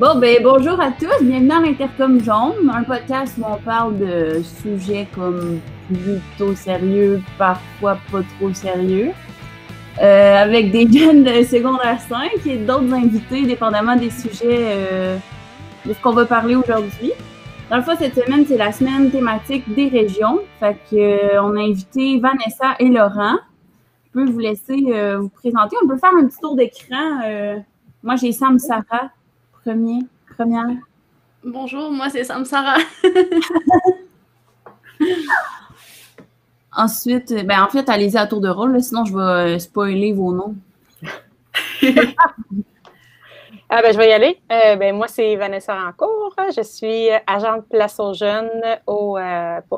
Bon, ben bonjour à tous, bienvenue à l'Intercom Jaune, un podcast où on parle de sujets comme plutôt sérieux, parfois pas trop sérieux, avec des jeunes de secondaire 5 et d'autres invités, dépendamment des sujets de ce qu'on va parler aujourd'hui. Dans le fond, cette semaine, c'est la semaine thématique des régions, fait qu'on a invité Vanessa et Laurent. Je peux vous laisser vous présenter, on peut faire un petit tour d'écran. Moi, j'ai Sam Sara. Première. Bonjour, moi c'est Sam Sara. Ensuite, ben en fait, allez-y à tour de rôle, là, sinon je vais spoiler vos noms. Je vais y aller. Moi c'est Vanessa Rancourt, je suis agente Place aux jeunes pour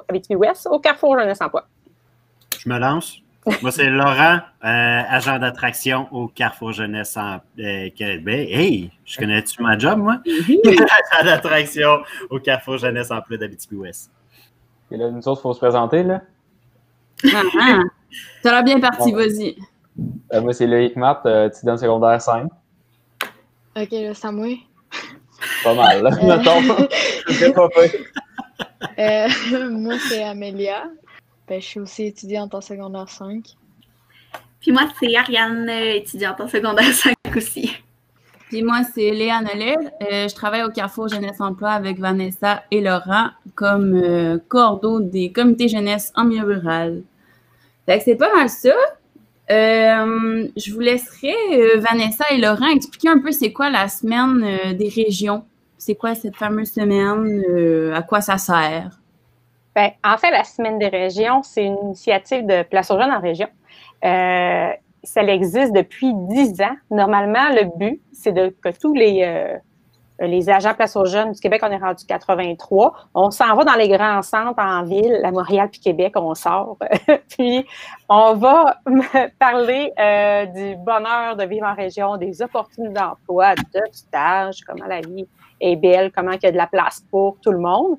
Abitibi-Ouest, au Carrefour Jeunesse Emploi. Je me lance. Moi, c'est Laurent, agent d'attraction au Carrefour Jeunesse Québec. Hey, je connais-tu ma job, moi? Agent d'attraction au Carrefour Jeunesse Emploi d'Abitibi-Ouest. Et là, nous autres, il faut se présenter, là? Ça l'air bien parti, bon. Vas-y. Moi, c'est Loïc Mat, étudiant secondaire 5. OK, là, c'est à moi. Pas mal, là, moi, c'est Amélia. Ben, je suis aussi étudiante en secondaire 5. Puis moi, c'est Ariane, étudiante en secondaire 5 aussi. Puis moi, c'est Léa Nolède. Je travaille au Carrefour Jeunesse Emploi avec Vanessa et Laurent comme cordeau des comités jeunesse en milieu rural. Fait que c'est pas mal ça. Je vous laisserai, Vanessa et Laurent, expliquer un peu c'est quoi la semaine des régions. C'est quoi cette fameuse semaine? À quoi ça sert? Bien, en fait, la Semaine des régions, c'est une initiative de Place aux jeunes en région. Ça existe depuis 10 ans. Normalement, le but, c'est que tous les agents Place aux jeunes du Québec, on est rendu 83. On s'en va dans les grands centres en ville, à Montréal puis Québec, on sort. Puis, on va parler du bonheur de vivre en région, des opportunités d'emploi, de stage, comment la vie est belle, comment il y a de la place pour tout le monde.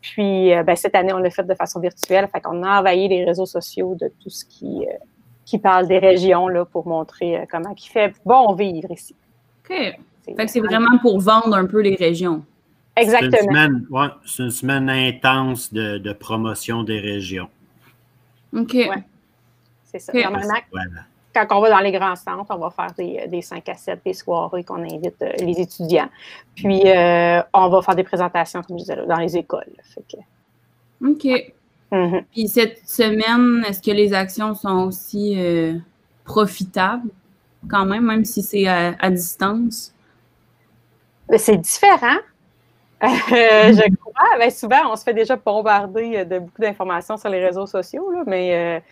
Puis, cette année, on l'a fait de façon virtuelle. Fait qu'on a envahi les réseaux sociaux de tout ce qui parle des régions là, pour montrer comment il fait bon vivre ici. OK. Fait que c'est vraiment pour vendre un peu les régions. Exactement. C'est une semaine intense de promotion des régions. OK. Ouais. C'est ça. Okay. Normalement, quand on va dans les grands centres, on va faire des 5 à 7, des soirées qu'on invite les étudiants. Puis, on va faire des présentations, comme je disais, là, dans les écoles. Fait que... OK. Mm-hmm. Puis, cette semaine, est-ce que les actions sont aussi profitables quand même si c'est à distance? C'est différent. Je crois. Ben, souvent, on se fait déjà bombarder de beaucoup d'informations sur les réseaux sociaux, là, mais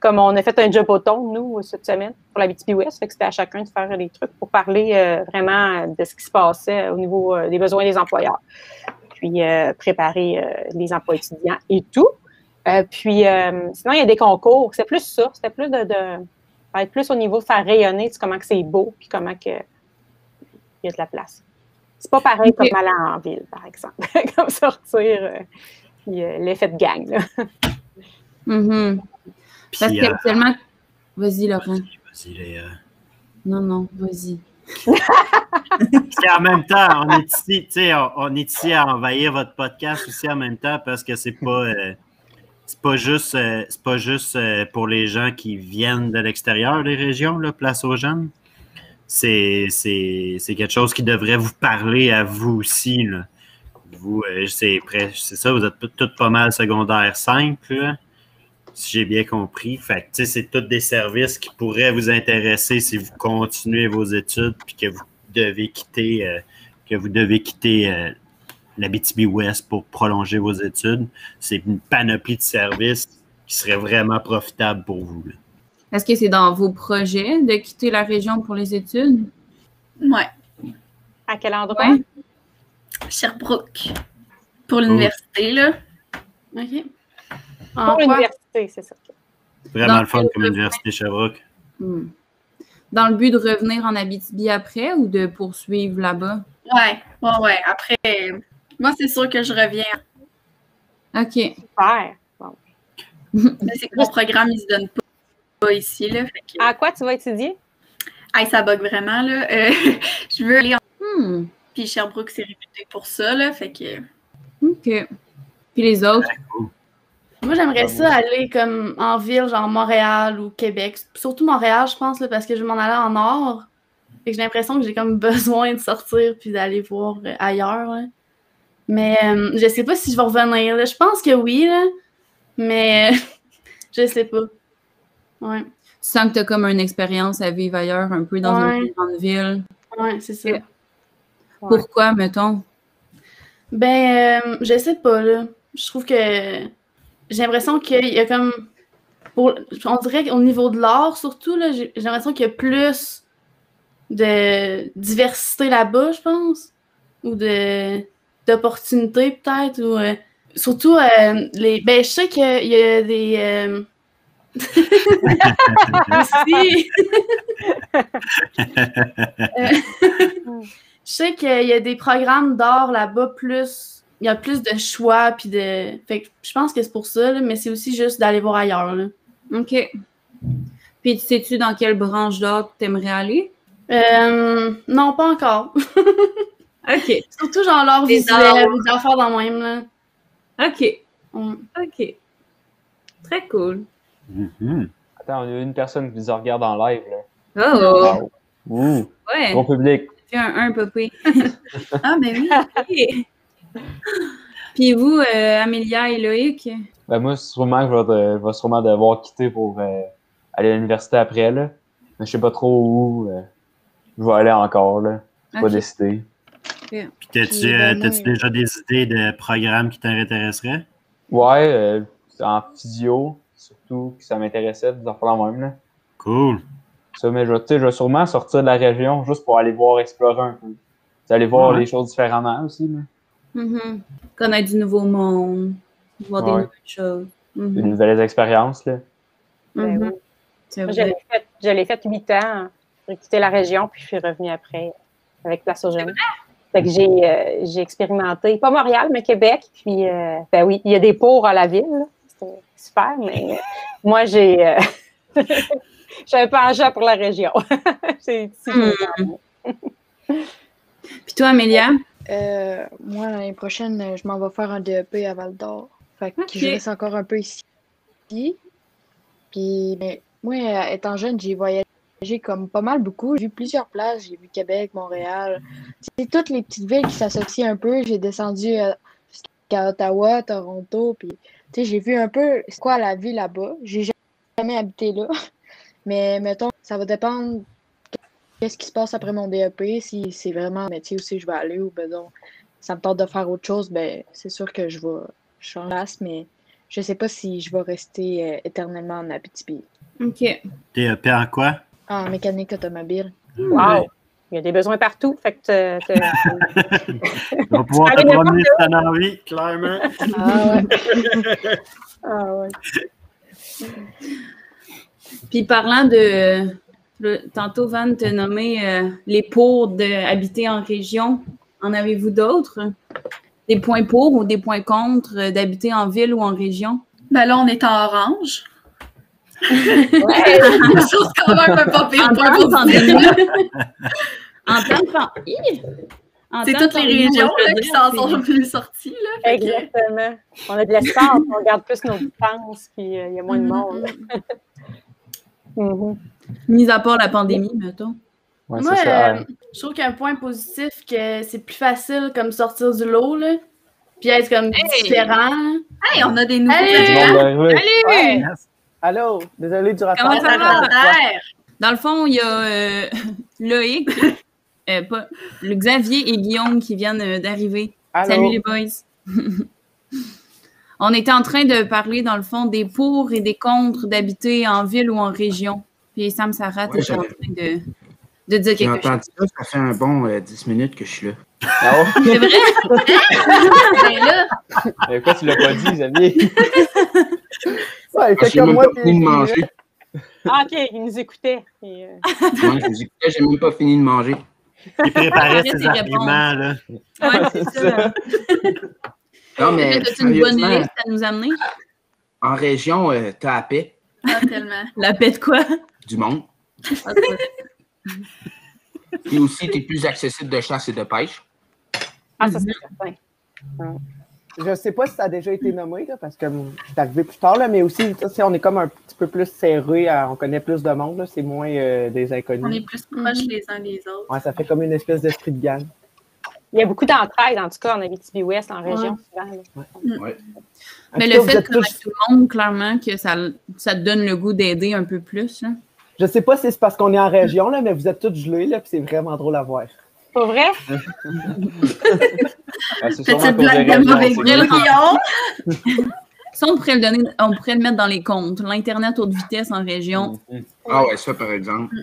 comme on a fait un job automne, nous, cette semaine, pour l'Abitibi-Ouest, c'était à chacun de faire des trucs pour parler vraiment de ce qui se passait au niveau des besoins des employeurs, puis préparer les emplois étudiants et tout. Sinon, il y a des concours. C'est plus ça. C'était plus être plus au niveau de faire rayonner comment que c'est beau puis comment que il y a de la place. C'est pas pareil comme aller en ville, par exemple, comme sortir puis l'effet de gang. Là. Mm-hmm. Puis, parce qu'actuellement... Vas-y, Laurent. Vas-y, Léa. Non, vas-y. Puis en même temps, on est ici, tu sais, on est ici à envahir votre podcast aussi en même temps parce que c'est pas juste pour les gens qui viennent de l'extérieur des régions, là, Place aux jeunes. C'est quelque chose qui devrait vous parler à vous aussi. Là. Vous, c'est ça, vous êtes toutes pas mal secondaire 5, là, si j'ai bien compris. Fait que, c'est tous des services qui pourraient vous intéresser si vous continuez vos études puis que vous devez quitter l'Abitibi-Ouest pour prolonger vos études. C'est une panoplie de services qui seraient vraiment profitables pour vous. Là. Est-ce que c'est dans vos projets de quitter la région pour les études? Oui. À quel endroit? Ouais. Sherbrooke. Pour l'université, là. OK. Pour l'université, c'est ça. Vraiment dans le fun comme l'université Sherbrooke. Hmm. Dans le but de revenir en Abitibi après ou de poursuivre là-bas? Oui. Après, moi, c'est sûr que je reviens. OK. Super. Bon. Mais c'est que mon programme, il se donne pas. Ici, là. Que, à quoi tu vas étudier? Ça bug vraiment, là. Je veux aller en... Puis Sherbrooke, c'est réputé pour ça, là, fait que... OK. Puis les autres? Moi, j'aimerais ça aller comme en ville, genre Montréal ou Québec. Surtout Montréal, je pense, là, parce que je vais m'en aller en nord. Fait que j'ai l'impression que j'ai comme besoin de sortir puis d'aller voir ailleurs, là. Mais je sais pas si je vais revenir, là. Je pense que oui, là. Mais je sais pas. Ouais. Tu sens que t'as comme une expérience à vivre ailleurs, un peu dans une plus grande ville. Ouais, c'est ça. Pourquoi, mettons? Ben, je sais pas, là. Je trouve que... J'ai l'impression qu'il y a comme... on dirait qu'au niveau de l'art, surtout, là, j'ai l'impression qu'il y a plus de diversité là-bas, je pense. Ou d'opportunités, peut-être. Ou surtout, ben, je sais qu'il y a des... Je sais qu'il y a des programmes d'art là-bas plus... Il y a plus de choix, puis de... Fait que je pense que c'est pour ça, là, mais c'est aussi juste d'aller voir ailleurs, là. OK. Puis sais-tu dans quelle branche d'art t'aimerais aller? Non, pas encore. OK. Surtout genre l'art visuel, ou d'affaires dans le même, là. OK. Mm. OK. Très cool. Mm-hmm. Attends, on a une personne qui nous regarde en live, là. Oh! Wow. Ouais. Bon public. J'ai un popé. Ah, ben oui! Puis vous, Amélia et Loïc? Ben moi, sûrement que je vais sûrement devoir quitter pour aller à l'université après, là. Mais je sais pas trop où je vais aller encore, là. Je n'ai pas décidé. Okay. Puis t'as-tu déjà des idées de programmes qui t'intéresseraient? Ouais, en physio, surtout, que ça m'intéressait, des enfants moi-même, là. Cool! Ça, mais je vais sûrement sortir de la région juste pour aller voir, explorer un peu. Aller voir les choses différemment aussi, là. Mm-hmm. Connaître du nouveau monde, voir des nouvelles choses. Mm-hmm. Des nouvelles expériences, là. Mm-hmm. Ben oui. Moi, je l'ai fait 8 ans. J'ai quitté la région, puis je suis revenue après avec Place aux jeunes. Fait que j'ai expérimenté, pas Montréal, mais Québec. Puis, ben oui, il y a des pours à la ville. C'était super, mais moi, j'ai un penchant pour la région. Puis toi, Amélia? Moi, l'année prochaine, je m'en vais faire un DEP à Val-d'Or. Fait que je reste encore un peu ici. Puis, mais, moi, étant jeune, j'ai voyagé comme pas mal beaucoup. J'ai vu plusieurs places. J'ai vu Québec, Montréal. C'est toutes les petites villes qui s'associent un peu. J'ai descendu jusqu'à Ottawa, Toronto. Puis, tu sais, j'ai vu un peu c'est quoi la vie là-bas. J'ai jamais habité là. Mais, mettons, ça va dépendre... Qu'est-ce qui se passe après mon DEP? Si c'est vraiment un métier où je vais aller ou ben donc ça me tente de faire autre chose, ben c'est sûr que je vais changer, mais je sais pas si je vais rester éternellement en Abitibi. OK. DEP en quoi? En mécanique automobile. Wow! Il y a des besoins partout, fait que tu vas pouvoir te promener si t'en as envie, clairement. Ah ouais. Ah ouais. Puis parlant de... Tantôt, Van, te nommer les pour d'habiter en région. En avez-vous d'autres? Des points pour ou des points contre d'habiter en ville ou en région? Ben là, on est en orange. Chose quand même un peu pire. En tant que pandémie. C'est toutes les régions là, qui s'en sont plus sorties. Là, exactement. On a de l'espace, on garde plus nos dépenses, puis il y a moins de monde. Mm-hmm. Mis à part la pandémie, mettons. Ouais, moi, je trouve qu'un point positif, que c'est plus facile comme sortir du lot, là, puis être comme différent. Hey, on a des nouveaux Allez! Ouais. Allô! Désolé du rapport. Comment ça va? Dans le fond, il y a Loïc, le Xavier et Guillaume qui viennent d'arriver. Salut les boys! On était en train de parler, dans le fond, des pour et des contre d'habiter en ville ou en région. Puis Sam Sara, t'es en train de dire quelque chose. Ça fait un bon 10 minutes que je suis là. Ah oh. C'est vrai? C'est là. Mais quoi, tu l'as pas dit, Xavier? Ouais, c'est comme moi. J'ai même pas fini de manger. Ah, OK, il nous écoutait. Et non, je nous écoutais, j'ai même pas fini de manger. Il préparait ses arguments, là. Ouais, c'est ça. Non, mais as-tu une bonne liste à nous amener? En région, t'as la paix. Ah, tellement. La paix de quoi? Du monde. Et aussi, t'es plus accessible de chasse et de pêche. Ah, ça, c'est certain. Ouais. Je ne sais pas si ça a déjà été nommé, là, parce que je suis arrivé plus tard, là, mais aussi, on est comme un petit peu plus serré, on connaît plus de monde, là, c'est moins des inconnus. On est plus proches les uns des autres. Ouais, ça fait comme une espèce d'esprit de gang. Il y a beaucoup d'entraide, en tout cas, en Abitibi-Ouest, en région. Ouais. Ouais. Ouais. Mais le fait que tout le monde, clairement, que ça donne le goût d'aider un peu plus. Là. Je ne sais pas si c'est parce qu'on est en région, là, mais vous êtes tous gelés, là, puis c'est vraiment drôle à voir. Pas vrai? Petite blague de mauvais Guillaume. Ça, on pourrait le mettre dans les comptes. L'Internet haute vitesse en région. Ah ouais, ça, par exemple.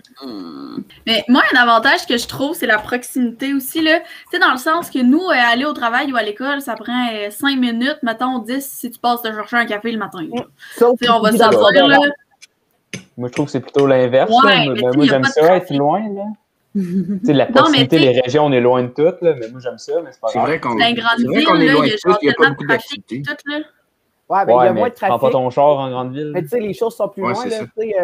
Mais moi, un avantage que je trouve, c'est la proximité aussi. C'est dans le sens que nous, aller au travail ou à l'école, ça prend 5 minutes, mettons 10, si tu passes te chercher un café le matin. On va s'en dire, là. Moi, je trouve que c'est plutôt l'inverse. Ouais, moi, j'aime ça être loin, là. T'sais, la proximité, les régions, on est loin de toutes, là, mais moi j'aime ça, mais c'est pas grave. C'est un grande ville, il y a pas beaucoup de trafic, tout, là. Ouais, ben, il y a moins de trafic. Tu prends pas ton char en grande ville. Mais tu sais, les choses sont plus loin, là.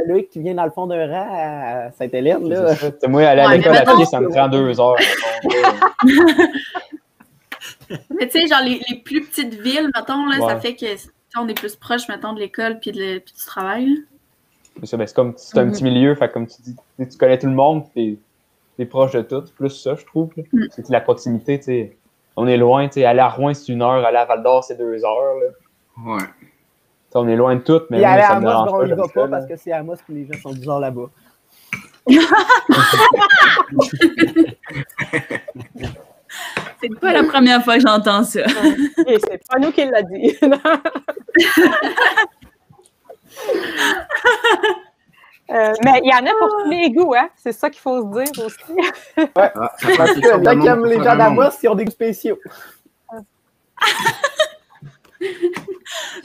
Loïc, tu viens dans le fond d'un rang à Sainte-Hélène, là. Moi, aller à l'école à pied, ça me prend 2 heures. Mais tu sais, genre, les plus petites villes, mettons, là, ça fait que on est plus proche, mettons, de l'école puis du travail. C'est comme c'est un petit milieu, fait comme tu dis, tu connais tout le monde, t'es proche de tout, plus ça, je trouve. C'est la proximité, tu sais. On est loin, tu sais. Aller à Rouyn, c'est 1 heure. Aller à Val-d'Or, c'est 2 heures, là. Ouais. T'sais, on est loin de tout, mais aller à Amos, on ne va pas parce que c'est à Amos que les gens sont bizarres là-bas. C'est pas la première fois que j'entends ça. Et c'est pas nous qui l'a dit. Mais il y en a pour tous les goûts, hein? C'est ça qu'il faut se dire aussi. Ouais, parce que là, comme les gens d'Amos, ils ont des goûts spéciaux.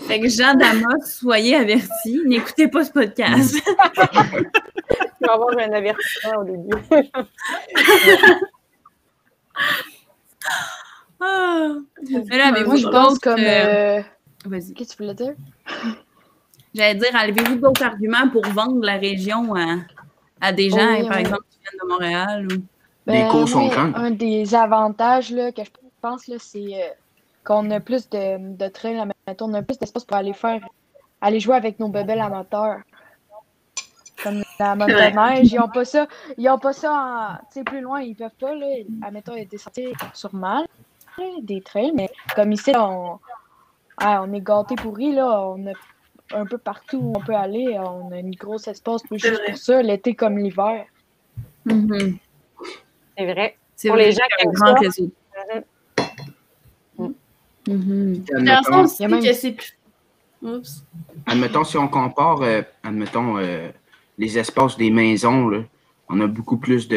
Fait que gens d'Amos, soyez avertis, n'écoutez pas ce podcast. Il va y avoir un avertissement au début. Mais là, avez-vous d'autres comme... Vas-y, qu'est-ce que tu voulais dire? J'allais dire, avez-vous d'autres arguments pour vendre la région à des gens, par exemple, qui viennent de Montréal? Ou... les cours sont grands. Un des avantages là, que je pense, c'est qu'on a plus de trains, on a plus d'espace pour aller jouer avec nos bébés amateurs. Comme la motoneige, ils n'ont pas ça. Ils n'ont pas ça plus loin, ils ne peuvent pas. Là, admettons, il y a des sorties sur mal, des trains, mais comme ici, on est gâtés pourris, là, on a un peu partout où on peut aller, on a une grosse espace juste pour ça, l'été comme l'hiver. C'est vrai. C'est pour les gens qui ont grand réseau. Admettons, si on compare, les espaces des maisons, là, on a beaucoup plus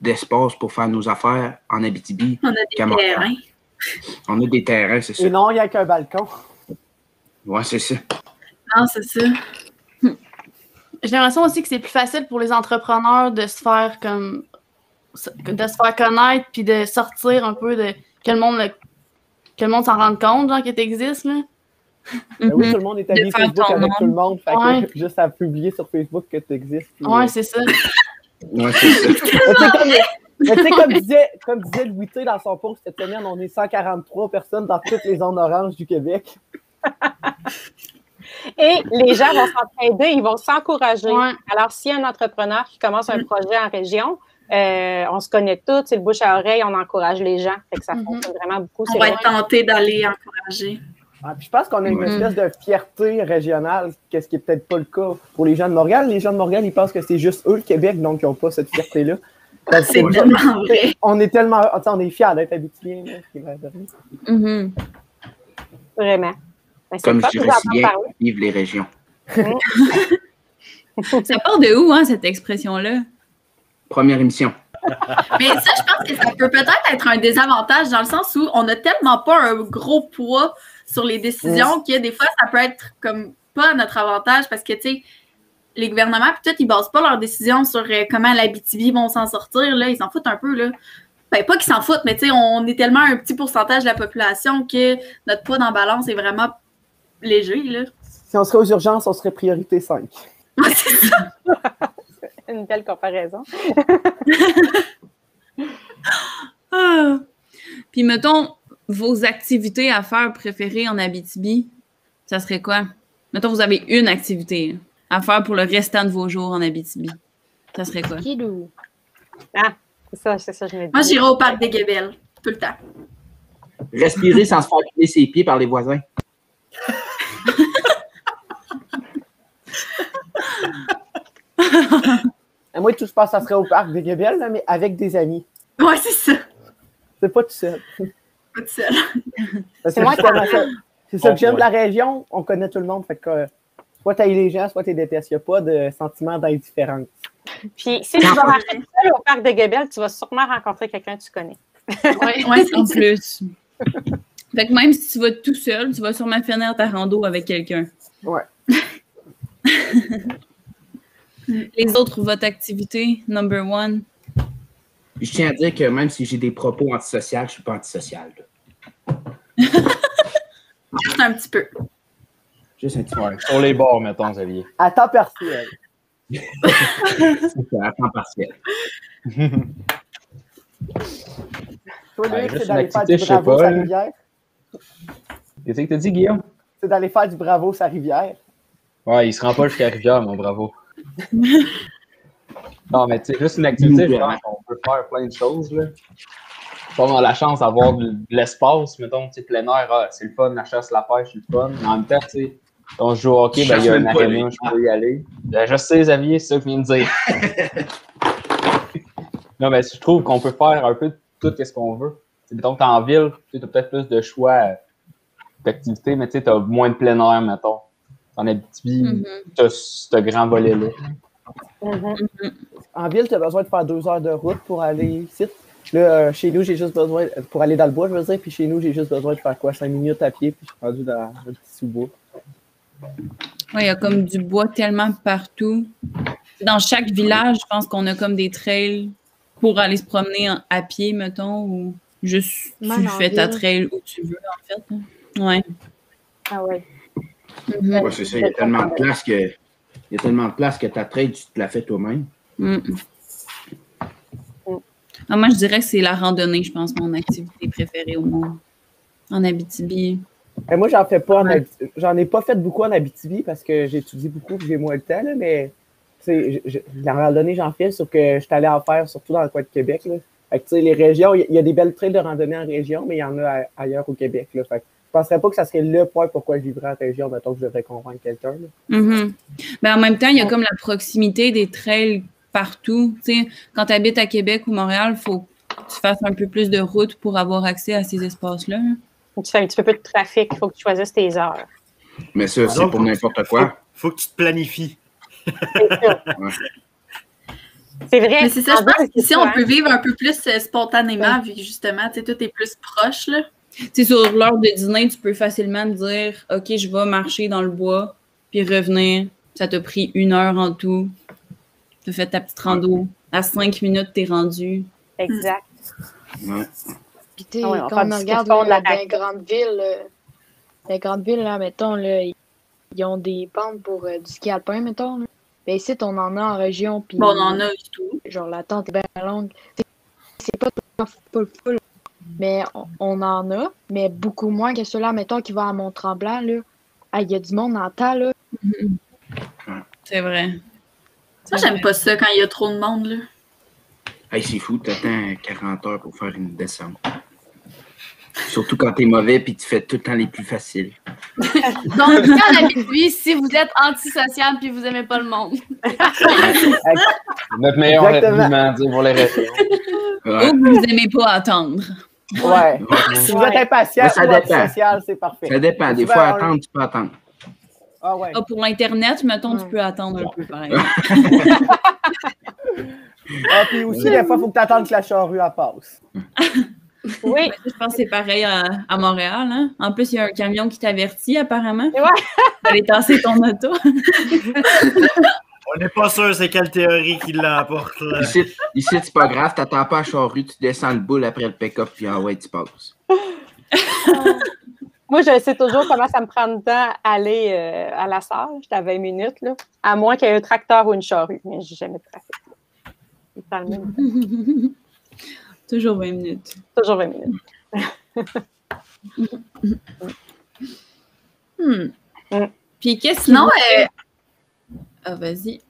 d'espace pour faire nos affaires en Abitibi. On a des terrains. On a des terrains, c'est ça. Et non, il n'y a qu'un balcon. Ouais, c'est ça. Non, c'est ça. J'ai l'impression aussi que c'est plus facile pour les entrepreneurs de se faire connaître puis de sortir un peu de que le monde s'en rende compte, genre que t'existes, là. Ben oui, tout le monde est à Facebook avec tout le monde. Fait que juste à publier sur Facebook que t'existes. Ouais, c'est ça. Ouais, c'est ça. Mais tu sais, comme disait Louis T dans son post cette semaine, on est 143 personnes dans toutes les zones oranges du Québec. Et les gens vont s'entraider, ils vont s'encourager. Ouais. Alors, s'il y a un entrepreneur qui commence un projet en région, on se connaît tous, c'est le bouche à oreille, on encourage les gens. Fait que ça fonctionne vraiment beaucoup. On va être tenté d'aller encourager. Ah, puis je pense qu'on a une espèce de fierté régionale, ce qui n'est peut-être pas le cas pour les gens de Montréal. Les gens de Montréal, ils pensent que c'est juste eux, le Québec, donc ils n'ont pas cette fierté-là. C'est tellement vrai. On est tellement... on est fiers d'être habitués. Vraiment. Comme je dirais si bien, vive les régions. Ça part de où, hein, cette expression-là? Première émission. Mais ça, je pense que ça peut peut-être être un désavantage dans le sens où on n'a tellement pas un gros poids sur les décisions que des fois, ça peut être comme pas à notre avantage parce que, tu sais, les gouvernements, peut-être, ils basent pas leurs décisions sur comment l'Abitibi vont s'en sortir. Là, ils s'en foutent un peu, là. Ben, pas qu'ils s'en foutent, mais tu sais, on est tellement un petit pourcentage de la population que notre poids dans la balance est vraiment léger, là. Si on serait aux urgences, on serait priorité 5. Ouais, c'est ça. Une belle comparaison. Puis, mettons, vos activités à faire préférées en Abitibi, ça serait quoi? Mettons, vous avez une activité à faire pour le restant de vos jours en Abitibi. Ça serait quoi? Ah, c'est ça, je me dis. Moi, j'irai au Parc des Gabelles, tout le temps. Respirer sans se faire couper ses pieds par les voisins. Moi, tout, je pense que ça serait au Parc des Gabelles, là, mais avec des amis. Ouais, c'est ça. C'est pas tout seul. Pas tout seul. C'est moi ça que j'aime de la région. On connaît tout le monde. Fait que soit t'aimes les gens, soit t'es détestes. Il n'y a pas de sentiment d'indifférence. Puis si tu vas marcher tout seul au Parc des Gabelles, tu vas sûrement rencontrer quelqu'un que tu connais. Oui, ouais, en plus. Fait que même si tu vas tout seul, tu vas sûrement finir ta rando avec quelqu'un. Ouais. Les autres, votre activité, number one? Je tiens à dire que même si j'ai des propos antisociaux, je ne suis pas antisocial. Juste un petit peu. Juste un petit peu. Ouais, sur les bords, mettons, Xavier. À temps partiel. C'est ça, à temps partiel. Toi, Loïc, c'est d'aller faire du bravo sa rivière. Qu'est-ce que tu as dit, Guillaume? C'est d'aller faire du bravo sa rivière. Ouais, il se rend pas jusqu'à la rivière, mon bravo. Non, mais c'est juste une activité, on peut faire plein de choses, là. Quand on a la chance d'avoir de l'espace, mettons, tu sais, plein air, ah, c'est le fun, la chasse, la pêche, c'est le fun. Mais en même temps, tu sais, quand on joue au hockey, ben, il y a un aréna, je peux y aller. Ben, je sais, Xavier, c'est ça que je viens de dire. Non, mais je trouve qu'on peut faire un peu tout ce qu'on veut. T'sais, mettons, t'es en ville, tu as peut-être plus de choix d'activités, mais tu as moins de plein air, mettons. En Abitibi, t'as ce grand volet-là. En ville, tu as besoin de faire 2 heures de route pour aller ici. Là, chez nous, j'ai juste besoin, pour aller dans le bois, je veux dire, puis chez nous, j'ai juste besoin de faire quoi, 5 minutes à pied, puis je suis rendu dans un petit sous-bois. Oui, il y a comme du bois tellement partout. Dans chaque village, je pense qu'on a comme des trails pour aller se promener à pied, mettons, ou juste tu fais ta trail où tu veux, en fait. Ouais. Ah ouais. Ouais, c'est ça, il y a tellement de place que ta traite, tu te la fais toi-même. Moi, je dirais que c'est la randonnée, je pense, mon activité préférée au monde. En Abitibi. Et moi, j'en fais pas j'en ai pas fait beaucoup en Abitibi parce que j'étudie beaucoup et j'ai moins le temps, là, mais la randonnée, j'en fais, sauf que je suis allé en faire surtout dans le coin de Québec. Là. Fait que, les régions, il y a des belles trails de randonnée en région, mais il y en a ailleurs au Québec. Là, fait que, je ne penserais pas que ça serait le point pourquoi je vivrais en région, mettons que je devrais convaincre quelqu'un. Ben, en même temps, il y a comme la proximité des trails partout. T'sais, quand tu habites à Québec ou Montréal, il faut que tu fasses un peu plus de route pour avoir accès à ces espaces-là. Faut que tu fasses un petit peu de trafic, il faut que tu choisisses tes heures. Mais ça, c'est pour n'importe quoi. Faut que tu te planifies. C'est vrai. Mais c'est ça, je pense qu'ici, on peut vivre un peu plus spontanément, vu que justement, tu sais, tout est plus proche, là. Tu sais, sur l'heure de dîner, tu peux facilement dire « Ok, je vais marcher dans le bois, puis revenir. » Ça t'a pris 1 heure en tout. Tu as fait ta petite rando. À 5 minutes, t'es rendu. Exact. Puis tu sais, quand on regarde les grandes villes, là, mettons, là, ils ont des pentes pour du ski alpin, mettons. Là. Ben ici, on en a en région. Pis, bon, on en a du tout. Genre, la tente est bien longue. C'est pas full. Mais on en a, mais beaucoup moins que ceux-là, mettons, qui va à Mont-Tremblant, là. Ah, il y a du monde en tas, là. C'est vrai. Ça, j'aime pas ça quand il y a trop de monde, là. Hey, c'est fou, t'attends 40 heures pour faire une descente. Surtout quand t'es mauvais, puis tu fais tout le temps les plus faciles. Donc, en Abitibi, si vous êtes antisocial, puis vous aimez pas le monde. Notre meilleur argument pour les régions. Ou vous aimez pas attendre. Ouais. Si vous êtes impatient, ça dépend. Social, c'est parfait. Ça dépend. Des fois, attendre, tu peux attendre. Ah ouais. Ah, pour l'Internet, mettons, tu peux attendre un peu, pareil. Ah, puis aussi, des fois, il faut que tu attendes que la charrue passe. Oui. Je pense que c'est pareil à Montréal. Hein? En plus, il y a un camion qui t'avertit, apparemment. Ouais. Tu allais tasser ton auto. On n'est pas sûr c'est quelle théorie qui l'emporte. Ici, c'est pas grave, t'attends pas à charrue, tu descends le boule après le pick-up, puis tu passes. Moi, je sais toujours comment ça me prend le temps aller à la salle, j'étais à 20 minutes, là, à moins qu'il y ait un tracteur ou une charrue, mais j'ai jamais de trafic. Toujours 20 minutes. Puis qu'est-ce que sinon... vas-y.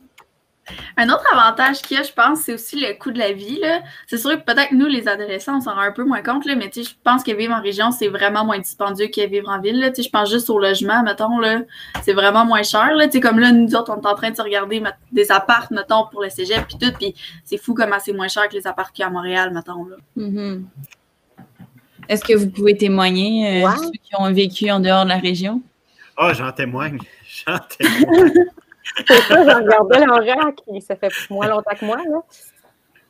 Un autre avantage qu'il y a, je pense, c'est aussi le coût de la vie. C'est sûr que peut-être nous, les adolescents, on s'en rend un peu moins compte, mais je pense que vivre en région, c'est vraiment moins dispendieux que vivre en ville. Je pense juste au logement, mettons, c'est vraiment moins cher. Comme là, nous autres, on est en train de se regarder des apparts, mettons, pour le cégep, puis tout, puis c'est fou comment c'est moins cher que les apparts qu'il y a à Montréal, mettons. Est-ce que vous pouvez témoigner, ceux qui ont vécu en dehors de la région? Ah, j'en témoigne, j'en témoigne. C'est ça, j'en regardais l'Aubrac, ça fait moins longtemps que moi, là.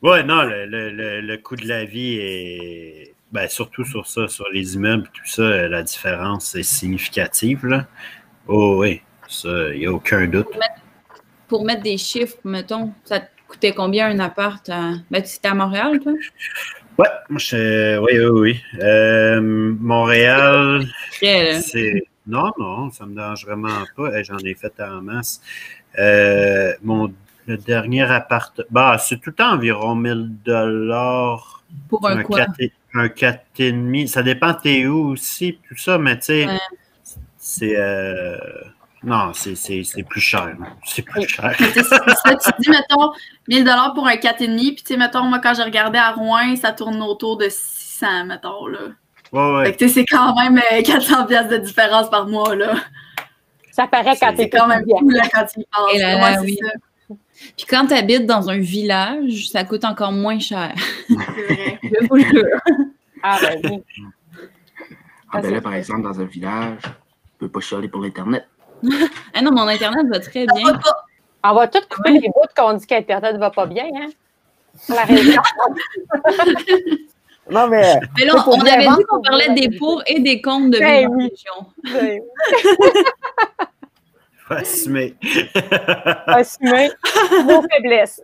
Oui, non, le coût de la vie est... Ben, surtout sur ça, sur les immeubles, tout ça, la différence est significative, là. Oh oui, ça, il n'y a aucun doute. Pour mettre des chiffres, mettons, ça te coûtait combien un appart? Ben, tu étais à Montréal, toi? Ouais, oui. Montréal, c'est... Non, ça ne me dérange vraiment pas. J'en ai fait en masse. Le dernier appart... Bah, c'est tout le temps environ 1000 $ pour un quoi? Un 4,5. Ça dépend t'es où aussi, tout ça, mais tu sais, c'est... Non, c'est plus cher. C'est plus cher. C'est ça, tu dis, mettons, 1000 $ pour un 4,5, puis tu sais, mettons, moi, quand j'ai regardé à Rouyn, ça tourne autour de 600, mettons, là. Ouais. C'est quand même 400 $ de différence par mois, là. Ça paraît quand t'es quand même cool, là, quand tu y penses. Oui. Puis quand tu habites dans un village, ça coûte encore moins cher. C'est vrai. Je vous jure. Ah, ben oui. Là, par exemple, dans un village, tu peux pas chialer pour l'Internet. Ah non, mon Internet va très bien. On va tout couper les bouts qu'on dit qu'Internet va pas bien, hein? La région. Non, mais là, on avait dit qu'on parlait des pour et des comptes de vivre en région. Faut assumer. Assumer nos faiblesses.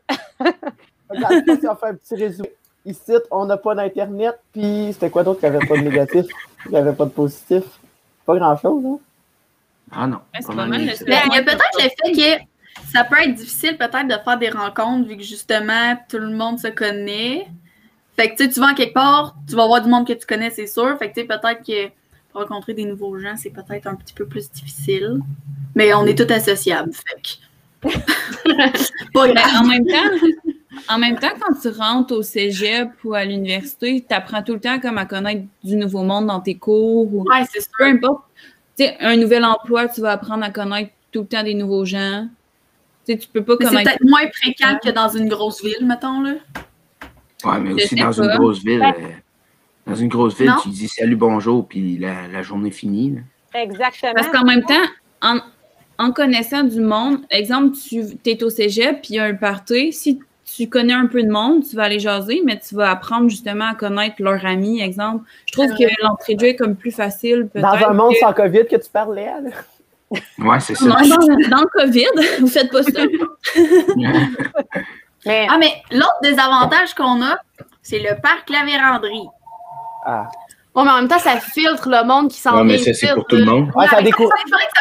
Regarde, si on fait un petit résumé. Ici, on n'a pas d'Internet, puis c'était quoi d'autre qui n'avait pas de négatif, qui n'avait pas de positif? Pas grand-chose, hein? Ah non. Ouais, c'est pas mal. Il y a peut-être le fait que ça peut être difficile peut-être de faire des rencontres, vu que justement, tout le monde se connaît. Fait que tu vas en quelque part, tu vas voir du monde que tu connais, c'est sûr. Fait que peut-être que rencontrer des nouveaux gens, c'est peut-être un petit peu plus difficile. Mais on est tous associables, fait que... en même temps, quand tu rentres au cégep ou à l'université, tu apprends tout le temps comme à connaître du nouveau monde dans tes cours. Ou... Ouais, c'est sûr. Peu importe. T'sais, un nouvel emploi, tu vas apprendre à connaître tout le temps des nouveaux gens. T'sais, tu peux pas connaître... C'est peut-être moins fréquent que dans une grosse ville, mettons, là. Oui, mais aussi dans une grosse ville. Dans une grosse ville, tu dis salut, bonjour, puis la journée est finie. Là. Exactement. Parce qu'en même temps, en connaissant du monde, exemple, tu es au cégep, puis il y a un party. Si tu connais un peu de monde, tu vas aller jaser, mais tu vas apprendre justement à connaître leurs amis, exemple. Je trouve que l'entrée de jeu est comme plus facile. Dans un monde sans COVID que tu parlais, là. Oui, c'est ça. Dans le COVID, vous faites pas ça. Mais l'autre désavantage qu'on a, c'est le parc La Vérendrye. Ah. Bon, mais en même temps, ça filtre le monde qui s'en vient. Mais ça, c'est pour tout le monde. Ouais, c'est vrai que ça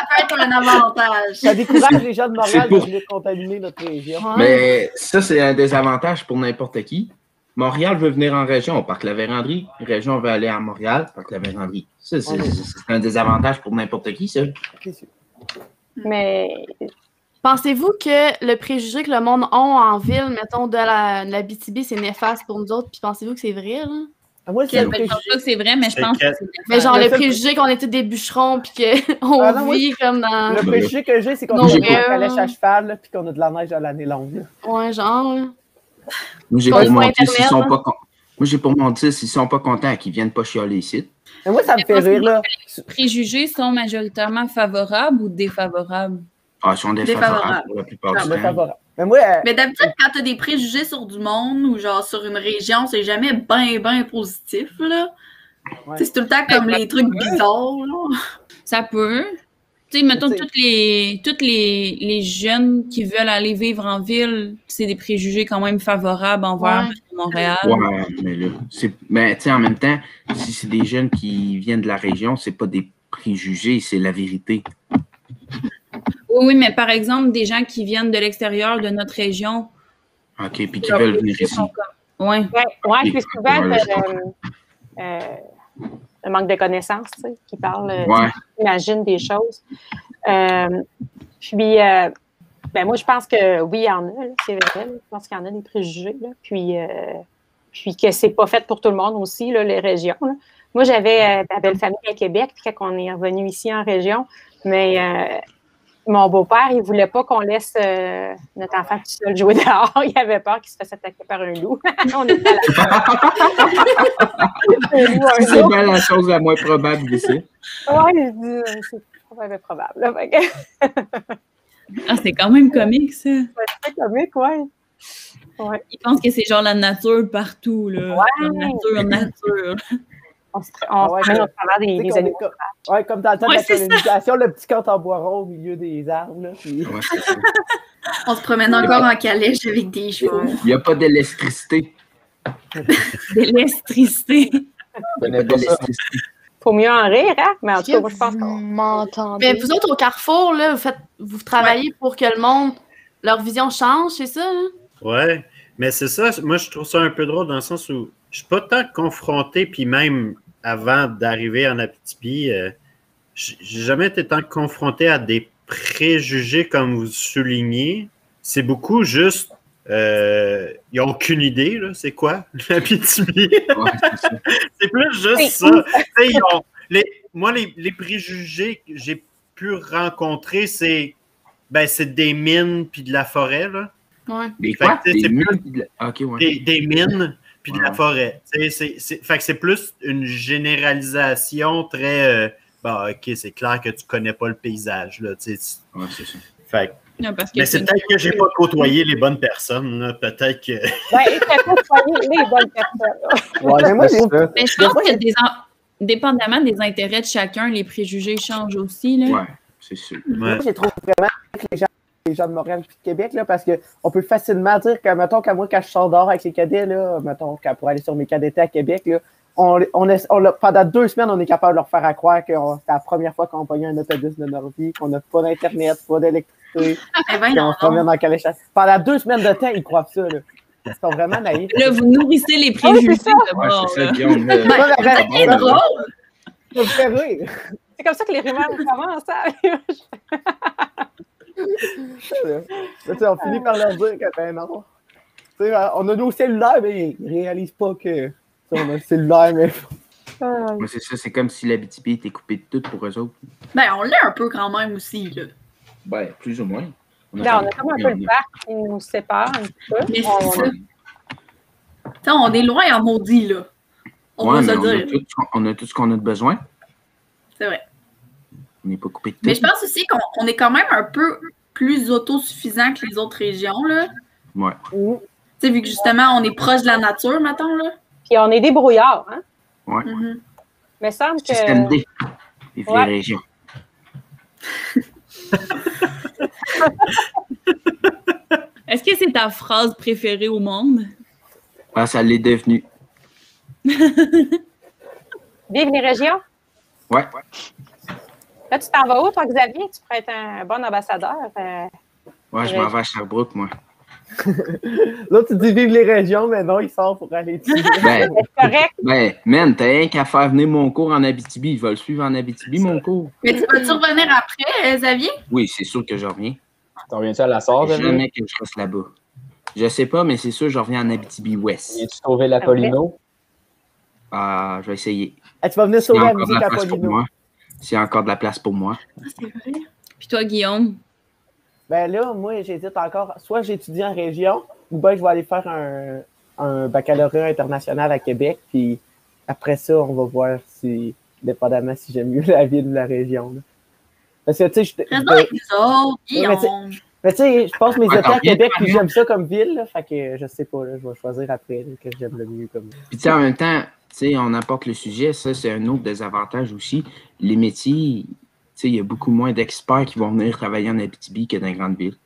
peut être un avantage. Ça décourage les gens de Montréal de venir contaminer notre région. Mais ça, c'est un désavantage pour n'importe qui. Montréal veut venir en région, Parc La Vérendrye. Région veut aller à Montréal, Parc La Vérendrye. Ça, c'est un désavantage pour n'importe qui, ça. C'est sûr. Mais... Pensez-vous que le préjugé que le monde a en ville, mettons, de l'Abitibi, c'est néfaste pour nous autres, puis pensez-vous que c'est vrai, là? Ah, moi, c'est vrai. Je pense pas que c'est vrai, mais je pense que c'est néfaste. Mais genre, le préjugé qu'on est tous des bûcherons, puis qu'on vit comme dans... Le préjugé que j'ai, c'est qu'on a des calèches à cheval, là, puis qu'on a de la neige à l'année longue. Ouais, genre, là. Moi, j'ai pour mentir s'ils sont pas contents. Qu'ils viennent pas chialer ici. Mais moi, ça me fait rire, là. Les préjugés sont majoritairement favorables ou défavorables? Ah, ils sont défavorables pour la plupart du temps. Mais d'habitude, quand tu as des préjugés sur du monde ou genre sur une région, c'est jamais ben positif, là. Ouais. C'est tout le temps comme les trucs bizarres, là. Ça peut. Tu sais, mettons, toutes les jeunes qui veulent aller vivre en ville, c'est des préjugés quand même favorables envers Montréal. Ouais, mais là, tu sais, en même temps, si c'est des jeunes qui viennent de la région, c'est pas des préjugés, c'est la vérité. Oui, mais par exemple, des gens qui viennent de l'extérieur de notre région. OK, puis qui veulent venir ici. Oui, c'est souvent le manque de connaissances, tu sais, qui parle, qui imagine des choses. Ben moi, je pense que oui, il y en a, là, c'est vrai. Là. Je pense qu'il y en a des préjugés. Là. Puis que c'est pas fait pour tout le monde aussi, là, les régions. Là. Moi, j'avais ma belle famille à Québec, puis quand on est revenu ici en région, mais mon beau-père, il voulait pas qu'on laisse notre enfant tout seul jouer dehors. Il avait peur qu'il se fasse attaquer par un loup. On est pas là. C'est bien la chose la moins probable ici. Oui, c'est probable. Là, ah, c'est quand même comique, ça. C'est comique, oui. Ouais. Ils pensent que c'est genre la nature partout, là. Ouais. La nature. On travaille des animaux. Ouais, comme dans le temps de la colonisation, le petit camp en bois rond au milieu des arbres. Là, puis... ouais, on se promène encore en calèche avec des chevaux. Il n'y a pas d'électricité. D'électricité. Faut mieux en rire, hein? Mais en tout cas, moi, je pense qu'on m'entendez. Mais vous autres, au Carrefour, là, vous travaillez pour que le monde, leur vision change, c'est ça? Hein? Oui, mais c'est ça. Moi, je trouve ça un peu drôle dans le sens où je ne suis pas tant confronté, puis même avant d'arriver en Abitibi, j'ai jamais été tant confronté à des préjugés comme vous soulignez. C'est beaucoup juste... ils n'ont aucune idée, là, c'est quoi, l'Abitibi? C'est plus juste ça. Les préjugés que j'ai pu rencontrer, c'est des mines puis de la forêt. Là. Ouais. Des quoi? Des mines puis de la forêt. Fait que c'est plus une généralisation très... c'est clair que tu ne connais pas le paysage. Là, c'est ça. Fait non, mais c'est peut-être que j'ai pas côtoyé les bonnes personnes, là. Peut-être que... Oui, t'as côtoyé les bonnes personnes. Mais je pense que dépendamment des intérêts de chacun, les préjugés changent aussi, là. Oui, c'est sûr. Ouais. Moi, je trouve vraiment que les gens de Montréal et de Québec, là, parce qu'on peut facilement dire que, mettons, qu'à moi, quand je sors dehors avec les cadets, là, mettons, pour aller sur mes cadettes à Québec, là, pendant 2 semaines, on est capable de leur faire à croire que c'est la première fois qu'on voyait un autobus de notre vie, qu'on n'a pas d'Internet, pas d'électricité. On se promène en calèche. Pendant 2 semaines de temps, ils croient ça. Là. Ils sont vraiment naïfs. Là, vous nourrissez les préjugés. C'est drôle. Ça me fait rire. C'est comme ça que les rumeurs commencent. On finit par leur dire que non. T'sais, on a nos cellulaires, mais ils ne réalisent pas que on a un cellulaire. Mais... ouais, c'est ça, c'est comme si l'Abitibi était coupé de tout pour eux autres. Ben, on l'a un peu quand même aussi, là. Ben, plus ou moins. On a comme un peu le parc qui nous sépare un petit peu. Mais on est loin en maudit, là. On a tout ce qu'on a de besoin. C'est vrai. On n'est pas coupé de tout. Mais je pense aussi qu'on est quand même un peu plus autosuffisant que les autres régions, là. Ouais. Tu sais, vu que justement, on est proche de la nature, mettons, là. Puis on est débrouillard, hein? Ouais. Mm-hmm. Mais semble que... Système D. Les régions. Est-ce que c'est ta phrase préférée au monde? Ah, ça l'est devenu. Vive les régions? Ouais. Là, tu t'en vas où, toi, Xavier? Tu pourrais être un bon ambassadeur. Je m'en vais à Sherbrooke, moi. Là, tu dis vive les régions, mais non, il sort pour aller dessus. C'est correct. T'as rien qu'à faire venir mon cours en Abitibi. Il va le suivre en Abitibi, mon cours. Mais tu vas-tu revenir après, Xavier? Oui, c'est sûr que je reviens. Tu reviens-tu à la Sarre, Xavier? Jamais que je reste là-bas. Je sais pas, mais c'est sûr que je reviens en Abitibi-Ouest. Viens-tu trouver l'Apollino? Je vais essayer. Tu vas venir sauver la musique Apollino. S'il y a encore de la place pour moi. Ah, c'est vrai. Puis toi, Guillaume? Ben là, moi, j'hésite encore. Soit j'étudie en région, ou bien je vais aller faire un baccalauréat international à Québec. Puis après ça, on va voir dépendamment si j'aime mieux la ville ou la région. Là. Parce que, tu sais, je passe mes états à Québec, puis j'aime ça comme ville. Là, fait que je sais pas, là, je vais choisir après que j'aime le mieux comme ville. Puis tu sais, en même temps, tu sais, on apporte le sujet. Ça, c'est un autre désavantage aussi. Les métiers... il y a beaucoup moins d'experts qui vont venir travailler en Abitibi que dans les grandes villes.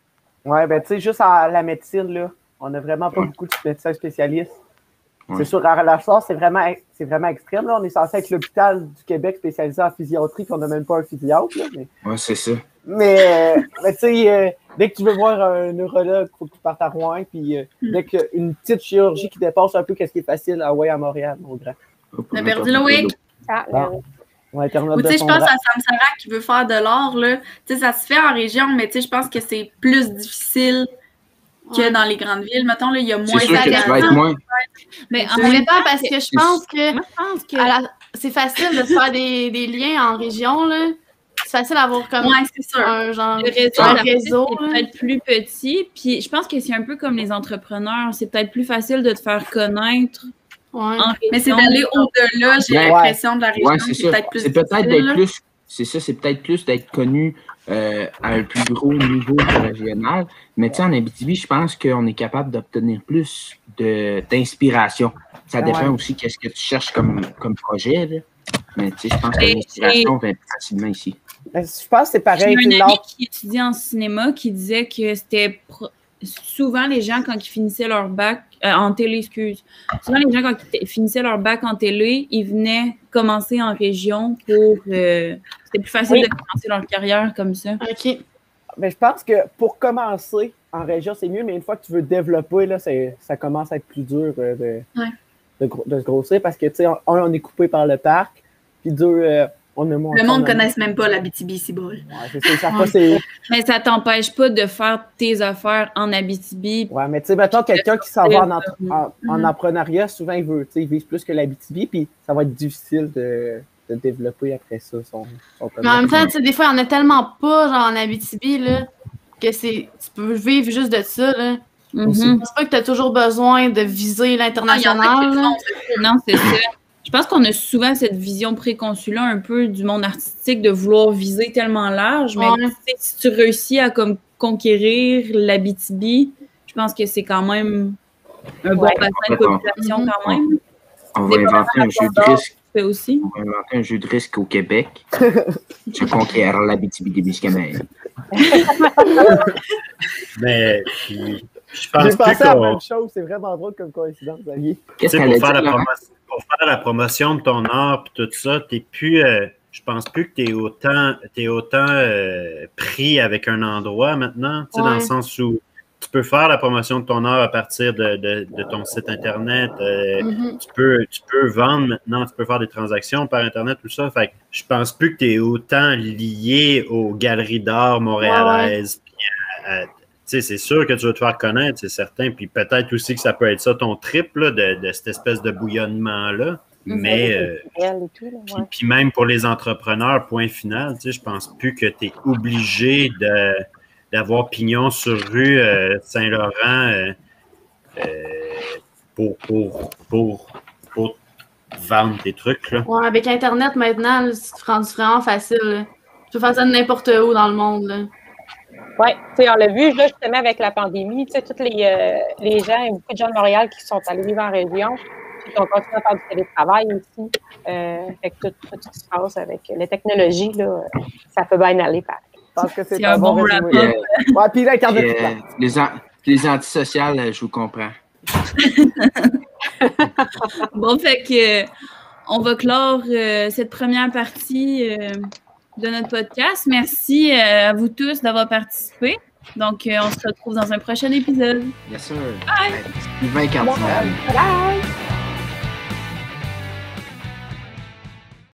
Oui, ben tu sais, juste à la médecine, là, on n'a vraiment pas beaucoup de médecins spécialistes. Ouais. C'est sûr, à la source, c'est vraiment extrême. Là. On est censé être l'hôpital du Québec spécialisé en physiatrie, puis on n'a même pas un physiatre. Mais... oui, c'est ça. Mais, tu sais, dès que tu veux voir un neurologue, il faut que tu partes à Rouyn, puis dès qu'une petite chirurgie qui dépasse un peu ce qui est facile à Montréal, mon grand. On a perdu Loïc. Ah, oui. Ouais, ou tu sais, je pense à Sam Sara qui veut faire de l'art, là. Tu sais, ça se fait en région, mais tu sais, je pense que c'est plus difficile que dans les grandes villes. Mettons, là, il y a moins d'agréments. Mais en même temps, parce que je pense que, c'est facile de se faire des liens en région, là. C'est facile d'avoir comme un genre de réseau. C'est peut-être plus petit. Puis je pense que c'est un peu comme les entrepreneurs. C'est peut-être plus facile de te faire connaître. Ouais. Mais c'est d'aller au-delà, j'ai l'impression, de la région. Ouais, c'est peut-être plus. C'est peut-être plus d'être connu à un plus gros niveau régional. Mais tu sais, en Abitibi, je pense qu'on est capable d'obtenir plus d'inspiration. Ça dépend aussi qu'est-ce que tu cherches comme projet. Là. Mais tu sais, je pense que l'inspiration vient facilement ici. Ben, je pense que c'est pareil. J'ai un ami qui étudiait en cinéma qui disait que c'était. Souvent, les gens, quand ils finissaient leur bac en télé, souvent, les gens, quand ils finissaient leur bac en télé, ils venaient commencer en région pour... C'était plus facile de commencer leur carrière comme ça. OK. Mais je pense que pour commencer en région, c'est mieux, mais une fois que tu veux développer, là, ça commence à être plus dur de se grossir parce que, tu sais, on est coupé par le parc, puis deux... Le monde ne connaisse même pas l'Abitibi, c'est beau. Mais ça ne t'empêche pas de faire tes affaires en Abitibi. Oui, mais tu sais, maintenant, quelqu'un qui s'en va en entrepreneuriat, souvent, il vise plus que l'Abitibi, puis ça va être difficile de développer après ça. Mais en même temps, tu sais, des fois, il n'y en a tellement pas, genre en Abitibi, là, que tu peux vivre juste de ça, là. Je ne pense pas que tu as toujours besoin de viser l'international. Non, c'est ça. Je pense qu'on a souvent cette vision préconçue un peu du monde artistique de vouloir viser tellement large, mais si tu réussis à comme conquérir l'Abitibi, je pense que c'est quand même un bon bassin de population quand même. On va inventer un jeu de risque. Aussi. On va inventer un jeu de risque au Québec. Je conquiert l'Abitibi-Témiscamingue. Mais... J'ai pensé à la même chose, c'est vraiment drôle comme coïncidence, Xavier. Qu'est-ce qu'elle a dit, pour faire la promotion de ton art et tout ça, t'es plus, je pense plus que t'es autant pris avec un endroit maintenant, dans le sens où tu peux faire la promotion de ton art à partir de ton site Internet, tu peux vendre maintenant, tu peux faire des transactions par Internet, tout ça. Fait que je pense plus que t'es autant lié aux galeries d'art montréalaises Tu sais, c'est sûr que tu veux te faire connaître, c'est certain. Puis peut-être aussi que ça peut être ça, ton trip, là, de cette espèce de bouillonnement-là. Mais, puis même pour les entrepreneurs, point final, tu sais, je pense plus que tu es obligé d'avoir pignon sur rue Saint-Laurent pour vendre tes trucs, là. Ouais, avec Internet, maintenant, c'est vraiment facile, là. Tu peux faire ça de n'importe où dans le monde, là. Oui, on l'a vu là, justement avec la pandémie, tous les gens, beaucoup de gens de Montréal qui sont allés vivre en région, qui ont continué à faire du télétravail ici. Avec tout ce qui se passe avec les technologies, là, ça peut bien aller pareil. Je pense que c'est un bon résumé. Ouais, puis là, les antisociales, je vous comprends. Bon, fait que on va clore cette première partie. De notre podcast. Merci à vous tous d'avoir participé. Donc, on se retrouve dans un prochain épisode. Bien sûr. Bye! Bye. Bye. Bye.